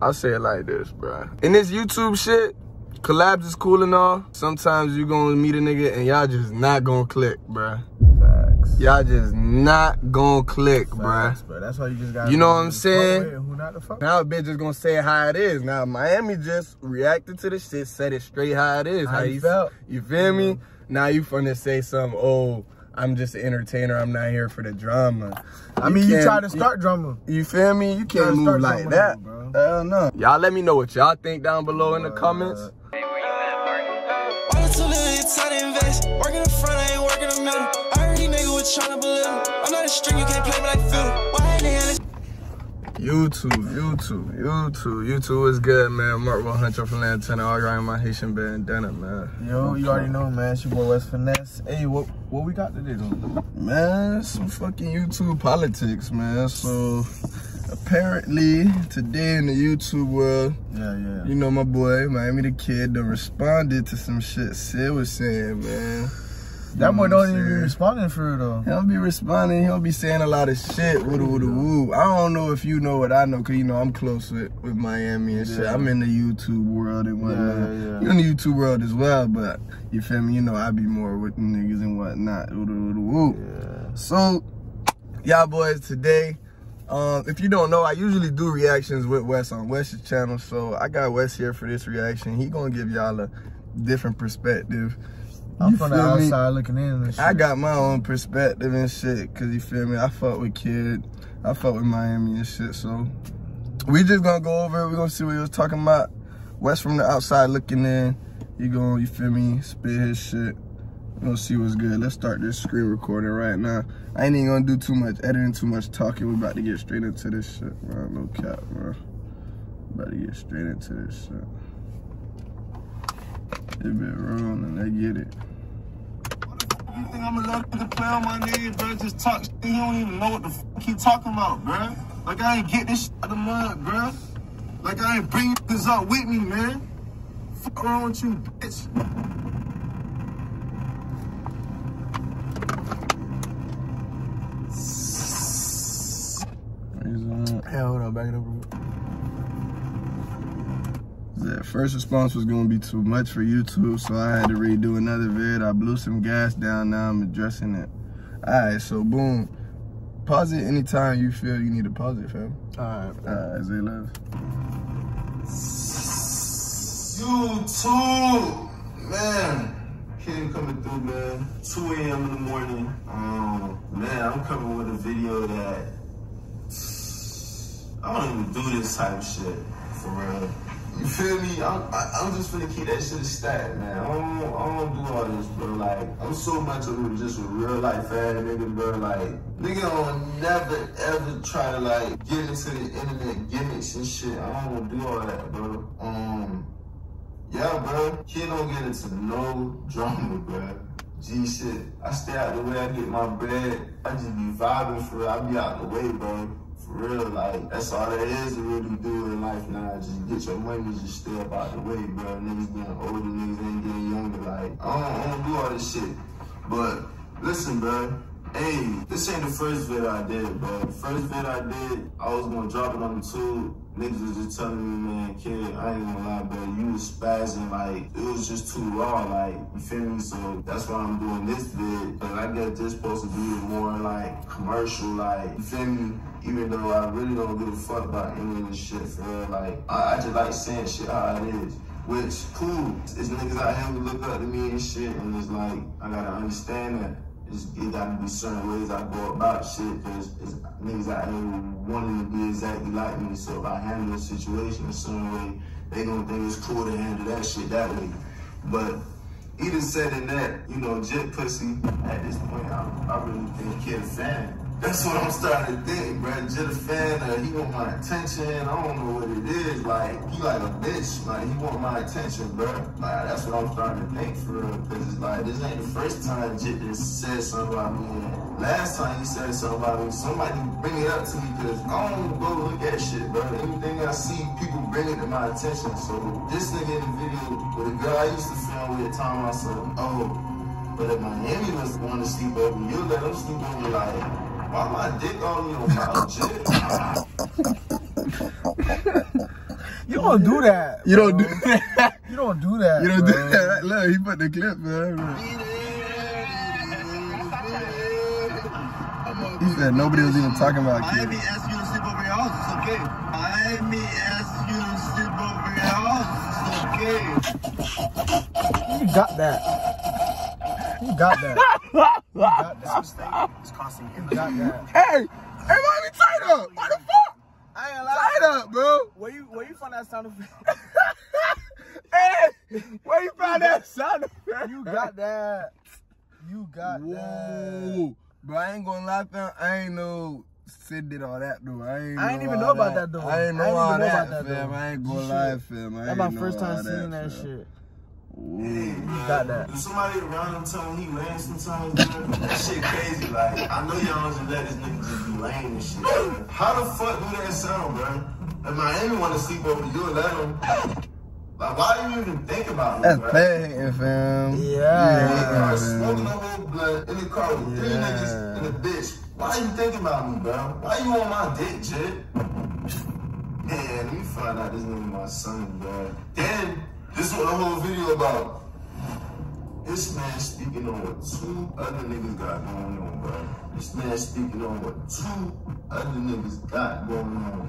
I'll say it like this, bro. In this YouTube shit, collabs is cool and all. Sometimes you gonna meet a nigga and y'all just not gonna click, bruh. Facts. Y'all just not gonna click, bruh. That's why you just gotta, you know what I'm saying? Who not the fuck? Now a bitch is gonna say how it is. Now Miami just reacted to this shit, said it straight how it is. How you felt? You feel me? Now you finna say something, oh, I'm just an entertainer, I'm not here for the drama. I mean, you try to start drama. You feel me? You can't move like that. Hell no. Y'all let me know what y'all think down below in the comments. YouTube is good, man. Markbo Huncho from Lantana, all right, in my Haitian bandana, man. Yo, you already know, man. It's your boy West Finesse. Hey, what we got today, though? Man, some fucking YouTube politics, man. So apparently today in the YouTube world, you know my boy MIAMITHEKID done responded to some shit Sid was saying, man. That boy don't even be responding for it, though. He'll be responding. He'll be saying a lot of shit. Woo-da-woo-da-woo. I don't know if you know what I know, because, you know, I'm close with Miami and shit. I'm in the YouTube world and whatnot. You're in the YouTube world as well, but you feel me? You know, I be more with the niggas and whatnot. Woo-da-woo-da-woo. So, y'all boys, today, if you don't know, I usually do reactions with Wes on Wes's channel. So, I got Wes here for this reaction. He going to give y'all a different perspective. I'm from the outside looking in and shit. I got my own perspective and shit, because you feel me, I fuck with Kid, I fuck with Miami and shit, so we just gonna go over it. We gonna see what he was talking about. West from the outside looking in, you gonna, you feel me, spit his shit. We gonna see what's good. Let's start this screen recording right now. I ain't even gonna do too much editing, too much talking. We about to get straight into this shit, bro. No cap, bro. About to get straight into this shit. They been wrong and they get it. You think I'm a little nigga play on my nigga, bro? Just talk shit. He don't even know what the fuck he talking about, bro. Like, I ain't get this shit out of the mud, bro. Like, I ain't bring this up with me, man. Fuck wrong with you, bitch. Hey, hold on, back it up real quick. That first response was gonna be too much for YouTube, so I had to redo another vid. I blew some gas down, now I'm addressing it. Alright, so boom. Pause it anytime you feel you need to pause it, fam. Alright, Z Love. YouTube! Man! King coming through, man. 2 a.m. in the morning. Man, I'm coming with a video that I don't even do this type of shit, for real. You feel me? I'm just finna keep that shit stacked, man. I don't do all this, bro. Like, I'm so much of just a real life fan, nigga, bro. Like, nigga don't never, ever try to, like, get into the internet gimmicks and shit. I don't wanna do all that, bro. Yeah, bro. Kid don't get into no drama, bro. G shit. I stay out the way, I get my bread. I just be vibing for real. I be out the way, bro. For real, like, that's all that is to really do in life now. Just get your money, just stay up out the way, bro. Niggas getting older, niggas ain't getting younger. Like, I don't do all this shit. But listen, bro. Hey, this ain't the first vid I did, bro. The first vid I did, I was gonna drop it on the tube. Niggas was just telling me, man, Kid, I ain't gonna lie, bro. You was spazzing, like, it was just too raw, like, you feel me? So that's why I'm doing this vid. But I guess this supposed to be more, like, commercial, like, you feel me? Even though I really don't give a fuck about any of this shit, for real. Like, I just like saying shit how it is. Which, cool. It's niggas out here who look up to me and shit, and it's like, I gotta understand that. It gotta be certain ways I go about shit, because niggas out here wanting to be exactly like me. So if I handle a situation a certain way, they gonna think it's cool to handle that shit that way. But even said in that, you know, Jet Pussy, at this point, I really think Kid a fan. That's what I'm starting to think, bro. Jet a fan, he want my attention. I don't know what it is. Like, he like a bitch. Like, he want my attention, bro. Like, that's what I'm starting to think, for real. Because it's like, this ain't the first time Jet just said something about me. Last time he said something about me, somebody bring it up to me, because I don't go look at shit, bro. Anything I see, people bring it to my attention. So, this nigga in the video with a girl I used to film with, time I said, oh, but if Miami was going to sleep over, you let him sleep over, like, why my dick on your mouth, Jit? You don't do that. You don't do that. You don't do that. You don't do that. Look, he put the clip, man. He said nobody was even talking about kids. IMESU Super Reals, it's okay. IMESU Super Reals, it's okay. You got that. You got that. You got that. This mistake is costing you. You got that. Hey, why we tied up? Why the fuck? I ain't lying. Tied up, bro. Where you find that sound effect? Hey, where you found that sound effect? You got that. You got Whoa. That. Bro, I ain't gonna lie, fam. I ain't know Sid did all that, though. I ain't even know about that, though. I ain't know all that, fam. I ain't gonna lie, fam. That's my first time seeing that shit. Ooh, you got that. Somebody around him telling him he lame sometimes, man. That shit crazy. Like, I know y'all just let this nigga just be lame and shit. Man. How the fuck do that sound, bro? If Miami want to sleep over you, let him. Like, why do you even think about it, bro? That's bad hating, fam. Yeah. Yeah, smoking the whole blood in the car with three niggas and a bitch. Why you thinking about me, bro? Why you on my dick, Jit? Man, let me find out this nigga my son, bro. Then. This is what the whole video about. This man speaking on what two other niggas got going on, bro. This man speaking on what two other niggas got going on.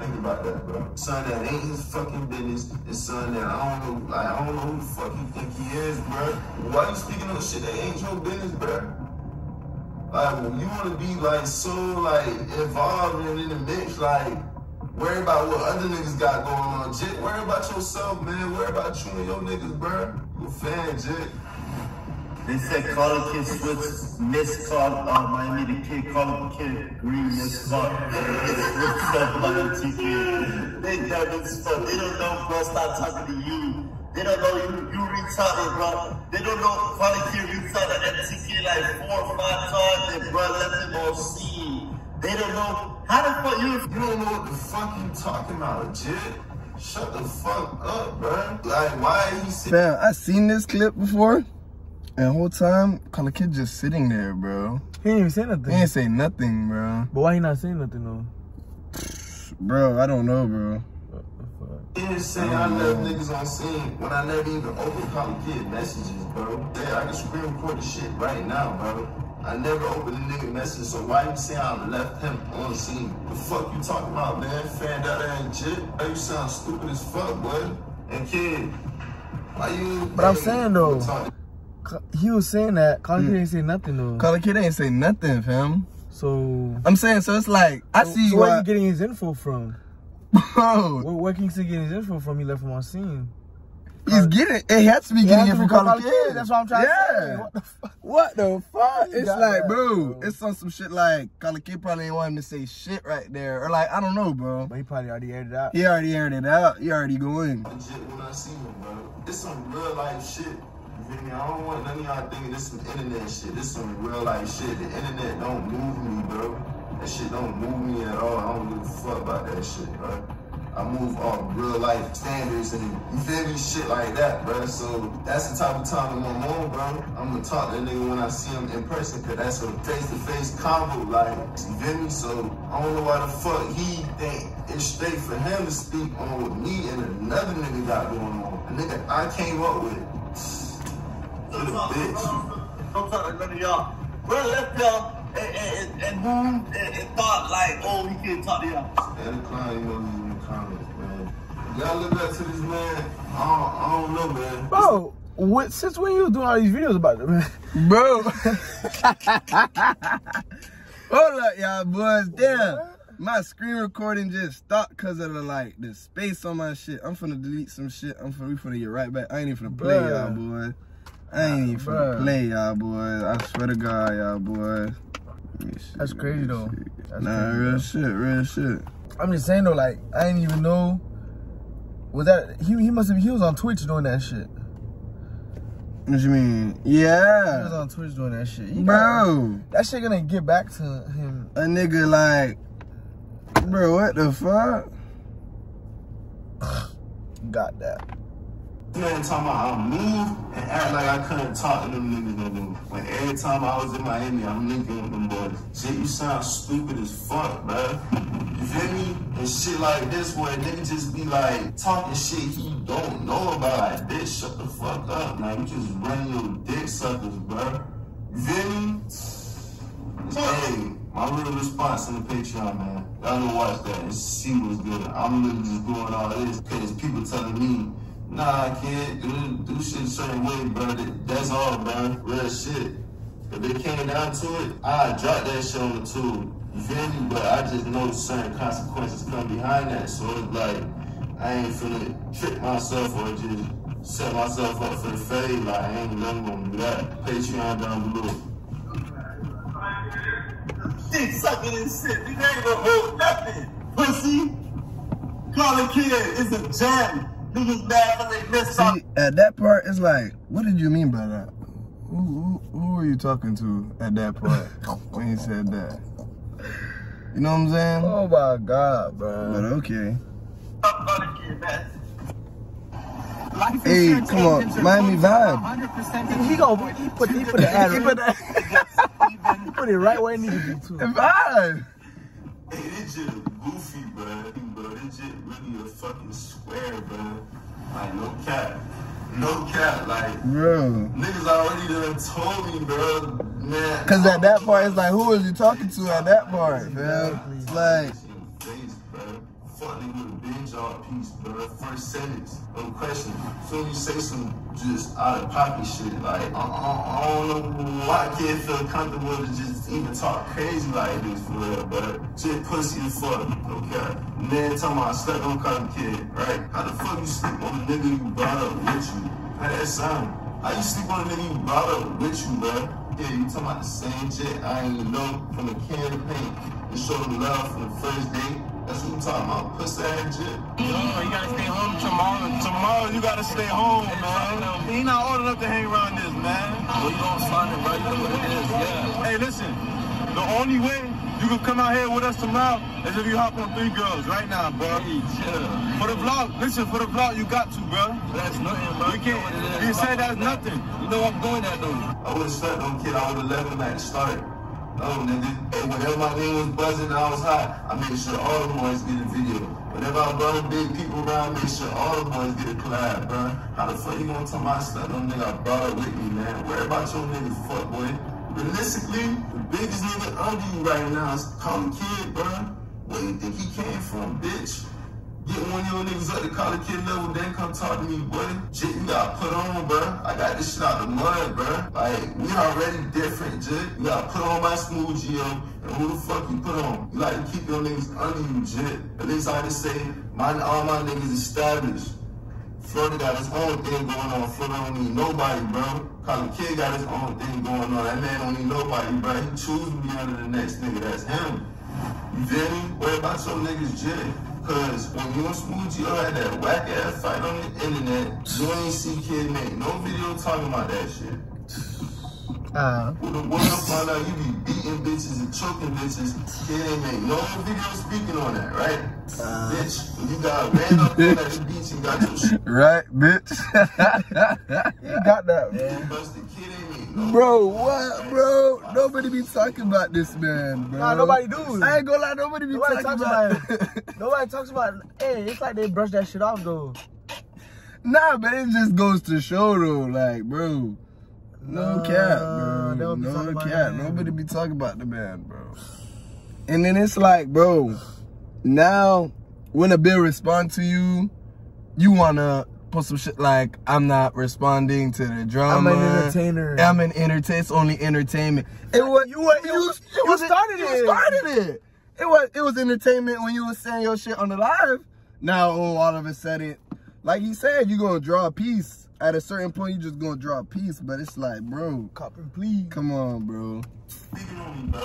Think about that, bro. Son that ain't his fucking business, and son that I don't know who the fuck you think he is, bro. Why you speaking on shit that ain't your business, bro? Like, when you wanna be like so like involved and in the mix, like. Worry about what other niggas got going on, Jit. Worry about yourself, man. Worry about you and your niggas, bruh. You a fan, Jit. They said call up Kid Switz, miss call MIAMITHEKID, call up Kid Green, miss call. They dumb as fuck. They don't know, bro. Stop talking to you. They don't know you retarded, bro. They don't know Chronic Kid retarded MTK like 4 or 5 times, and bro left him on scene. They don't know how the fuck you don't know what the fuck you talking about, Jit. Shut the fuck up, bruh. Like, why are you sitting? Fam, I seen this clip before, and the whole time, Chronic Kid just sitting there, bro. He ain't even say nothing. He ain't say nothing, bro. But why he not saying nothing, though? Bro, I don't know, bro. What the fuck? He didn't say I love niggas on scene when I never even opened Chronic Kid messages, bro. Yeah, I can screen record the shit right now, bro. I never opened a nigga message, so why you say I left him on scene? The fuck you talking about, man? Fanned out that ain't Jit. Why you sound stupid as fuck, boy? And Kid, why you... But I'm saying, though, he was saying that. Chronic Kid ain't say nothing, though. Chronic Kid ain't say nothing, fam. So... I'm saying, so it's like, I see so where he getting his info from? Bro. Where King Cid getting his info from? He left him on scene. He's getting it. Has to be getting it from Chronic Kid. That's what I'm trying to say. What the fuck? What the fuck? It's like, bro, it's on some shit like Chronic Kid probably ain't want him to say shit right there. Or like, I don't know, bro. But he probably already aired it out. He already aired it out. He already going. Legit when I see him, bro. It's some real life shit. You feel me? I don't want none of y'all thinking this is some internet shit. This is some real life shit. The internet don't move me, bro. That shit don't move me at all. I don't give a fuck about that shit, bro. I move on real life standards and you feel me, shit like that, bro. So that's the type of time I'm on, bro. I'm gonna talk to a nigga when I see him in person, cause that's a face-to-face convo, like, you feel me? So I don't know why the fuck he think it's straight for him to speak on with me and another nigga got going on. A nigga I came up with. Bitch. Don't talk to none of y'all. Bro, left y'all. And moved and thought like, oh, he can't talk to y'all. And the client was in the comments, man. Y'all look up to this man. I don't know, man. Bro, since when you was doing all these videos about it, man? Bro. Hold up, y'all boys. Damn. What? My screen recording just stopped because of the, like, the space on my shit. I'm finna delete some shit. We finna get right back. I ain't even finna play, y'all boys. I ain't even finna play, y'all boys. I swear to God, y'all boys. That's crazy, though. Nah, real shit, real shit. I'm just saying, though, like, I didn't even know. Was that, he must have, he was on Twitch doing that shit. What you mean? Yeah. He was on Twitch doing that shit. Bro. That shit gonna get back to him. A nigga like, bro, what the fuck? Got that. You ain't talking about I moved and act like I couldn't talk to them niggas no more. When every time I was in Miami, I'm linking with them boys. Shit, you sound stupid as fuck, bruh. You feel me? And shit like this where nigga just be like talking shit he don't know about. Like, bitch, shut the fuck up. Like, you just run your dick suckers, bro. You feel me? Hey, my little response in the Patreon, man. Y'all go watch that and see what's good. I'm literally just doing all this because people telling me, nah, kid, do shit a certain way, bro. That's all, bro. Real shit. If it came down to it, I dropped that shit on the tube. You feel me? But I just know certain consequences come behind that. So it's like, I ain't finna trick myself or just set myself up for the fade. Like, I ain't never gonna do that. Patreon down below. Dick sucking and shit. You ain't gonna hold nothing, pussy. Calling kid is a jam. Niggas bad when they miss something. At that part, it's like, what did you mean by that? Who were you talking to at that part when you said that? You know what I'm saying? Oh my God, bro. But okay. Hey, come on, Miami vibe. He put the ad. Put it right where it needs to be too. Vibe. Hey, this shit is goofy, bro. This shit really a fucking square, bro. Like, no cap. No cap, like, bro. Niggas already done told me, bro. Man. Cause at that part, it's like, who was you talking to at that part, bro? It's like. Fuck nigga with a binge all piece, bro. First sentence, no question. Soon you say some just out of pocket shit, like, I don't know why kids feel comfortable to just even talk crazy like this for real, bro. Shit pussy as fuck, okay? Man, talking about I slept on cotton kid, right? How the fuck you sleep on a nigga you brought up with you? How that sound? How you sleep on a nigga you brought up with you, bro? Yeah, you talking about the same shit I ain't even know from a can of paint. You showed me love from the first day. That's what I'm talking about, pussy ass shit. No, you gotta stay home tomorrow. Tomorrow you gotta stay home, man. He not old enough to hang around this, man. Well, you don't sign it, bro. You know what it is, yeah. Hey, listen. The only way you can come out here with us tomorrow is if you hop on 3 girls right now, bro. Hey, chill. For the vlog, listen, for the vlog, you got to, bro. That's nothing, bro. You can't, you say that's nothing. You know I'm going at, though. I would've slept on kid. I would've left him at the start. Oh, nigga. Hey, whenever my name was buzzing and I was hot, I made sure all the boys get a video. Whenever I brought big people around, I made sure all the boys get a collab, bro. How the fuck you gonna tell my stuff? No nigga, I brought it with me, man. Worry about your nigga, fuck boy. Realistically, the biggest nigga under you right now is College Kid, bro. Where you think he came from, bitch? Get one of your niggas up to College Kid level, then come talk to me, boy. Shit, you gotta put on, bro. I got this shit out the mud, bro. Like, we already different, Jit. You gotta put on my smooth Geo, and who the fuck you put on? You like to keep your niggas under you, Jit. At least I just say, all my niggas established. Florida got his own thing going on. Florida don't need nobody, bro. College Kid got his own thing going on. That man don't need nobody, bro. He choose me under the next nigga. That's him. You feel me? Worry about your niggas, Jit. Cause when you and Smoothie had that whack ass fight on the internet, you ain't see kid make no video talking about that shit. When the world find out you be beating bitches and choking bitches, kid ain't make no video speaking on that, right? Bitch, when you got ran up on that beach and got your shit. Right, bitch. You got that, man. Busted kid ain't make no bro, what, bro? Nobody be talking about this, man, bro. Nah, nobody do. I ain't gonna lie, nobody be talking about it. Nobody talks about it. Hey, it's like they brush that shit off, though. Nah, but it just goes to show, though, like, bro. No cap, bro. No cap. Nobody be talking about the man, bro. And then it's like, bro, now when a bill respond to you, you wanna put some shit like, I'm not responding to the drama. I'm an entertainer. I'm an entertainer. It's only entertainment. It was you started it. It was entertainment when you was saying your shit on the live. Now all of a sudden, like he said, you gonna draw a piece. At a certain point, you just gonna draw a piece, but it's like, bro, copper, please. Come on, bro. Speaking on me, bro.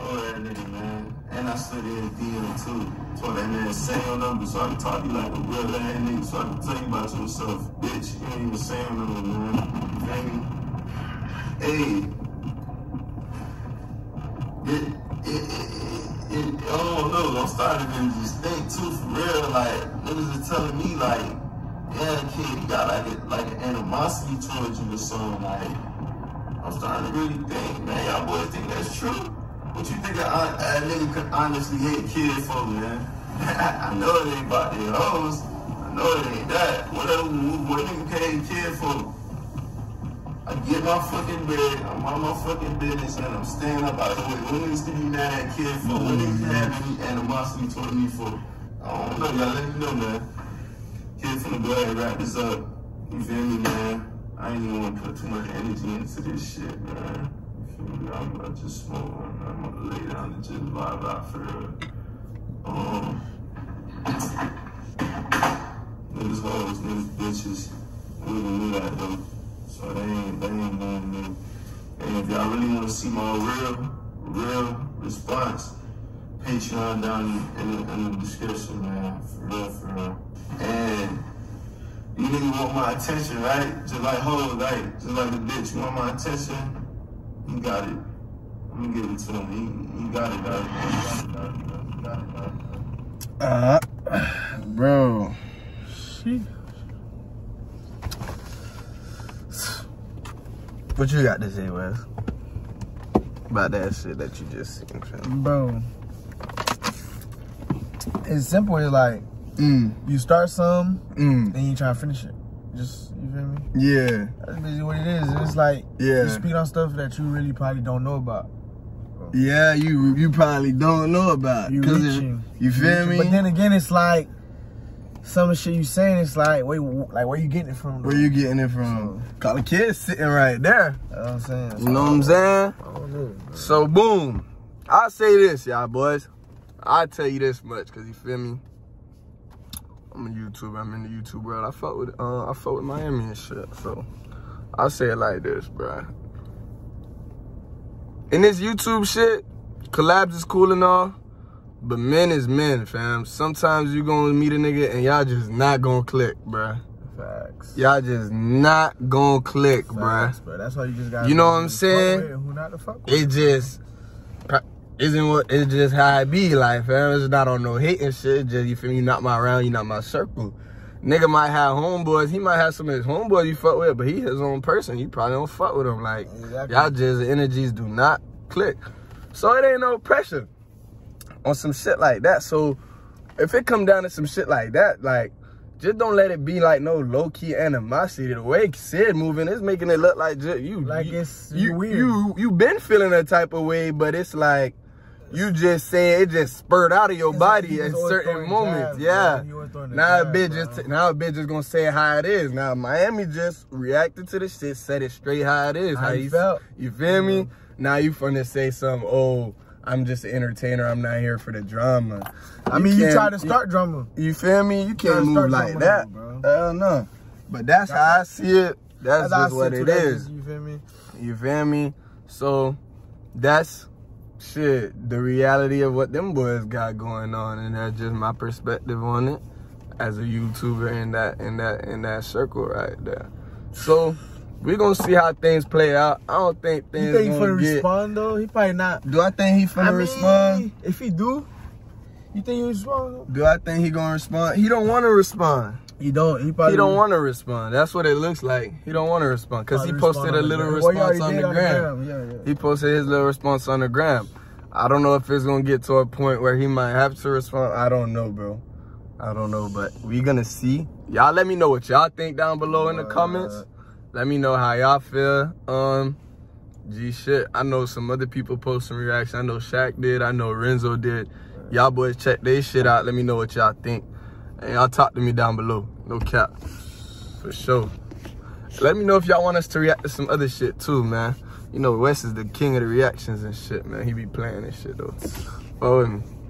Oh, that nigga, man. And I studied DM too. So that man say your number, so I can talk to you like a real ass nigga, so I can tell you about yourself. Bitch, you ain't even saying your number, man. Hey. Oh, no, I'm starting to just think too, for real. Like, niggas is telling me, like, yeah, kid, you got like an animosity towards you or something. Like, I'm starting to really think, man, y'all boys think that's true. What you think a nigga could honestly hate kids for, man? I know it ain't about their hoes. I know it ain't that. What a nigga could hate kids for? I get my fucking bed, I'm on my fucking business, and I'm staying up out of the way. What niggas could be mad at kid for? What niggas had any animosity toward me for? I don't know, y'all let me know, man. Kid finna go ahead and wrap this up. You feel me, man? I ain't even wanna put too much energy into this shit, man. I'm about to smoke one. I'm gonna lay down and just vibe out for real. Niggas hoes, niggas bitches. We don't do that though. So they ain't doing me. And if y'all really wanna see my real response, Patreon down in the description, man. For real. And you niggas want my attention, right? Just like hoes, right? Just like the bitch, you want my attention? He got it. I'm gonna give it to him. He got it, dog. Bro. Shit. What you got to say, Wes? About that shit that you just seen, bro. It's simple. It's like you start some, then you try to finish it. Just, you feel me? Yeah. That's basically what it is. It's like, you speak on stuff that you really probably don't know about. Bro. Yeah, you probably don't know about. You reaching. You feel me? But then again, it's like, some of the shit you saying, it's like, where you getting it from? Though? Where you getting it from? So, call the kids sitting right there. That's what I'm saying. You know what I'm saying? I don't know, bro. So, boom. I say this, y'all boys. I tell you this much, because you feel me? I'm a YouTuber. I'm in the YouTube world. I fuck with Miami and shit. So I say it like this, bro. In this YouTube shit, collabs is cool and all, but men is men, fam. Sometimes you gonna meet a nigga and y'all just not gonna click, bro. Facts. Y'all just not gonna click, bro. That's why you just got. You know what I'm saying? Who not to fuck with? It just isn't what it's just how it be, like, fam. It's not on no hating shit. Just, you feel me? You not my round, you not my circle. Nigga might have homeboys. He might have some of his homeboys you fuck with, but he his own person. You probably don't fuck with him. Like, y'all just energies do not click. So it ain't no pressure on some shit like that. So if it come down to some shit like that, like, just don't let it be like no low-key animosity. The way Sid moving is making it look like just, it's weird. You been feeling a type of way, but it's like, you just saying it just spurred out of your body at certain moments, yeah. Now a bitch just gonna say how it is. Now Miami just reacted to the shit, said it straight how it is. How you felt? You feel me? Now you finna say something. Oh, I'm just an entertainer. I'm not here for the drama. I mean, you try to start drama. You feel me? You can't move like that. Hell no. But that's how I see it. That's just what it is. You feel me? You feel me? So that's. Shit, the reality of what them boys got going on, and that's just my perspective on it as a YouTuber in that circle right there. So we gonna see how things play out. I don't think things. You think he finna respond though? He probably not. Do I think he finna respond? If he do, you think he respond? Do I think he gonna respond? He don't want to respond. He don't want to respond. That's what it looks like. He don't want to respond because he posted a little response on the gram. Yeah. He posted his little response on the gram. I don't know if it's gonna get to a point where he might have to respond. I don't know, bro. I don't know, but we gonna see. Y'all let me know what y'all think down below in the comments. Let me know how y'all feel. Gee, shit. I know some other people post some reactions. I know Shaq did. I know Renzo did. Y'all boys check they shit out. Let me know what y'all think. And y'all talk to me down below. No cap. For sure. Let me know if y'all want us to react to some other shit too, man. You know, Wes is the king of the reactions and shit, man. He be playing this shit, though. Follow me.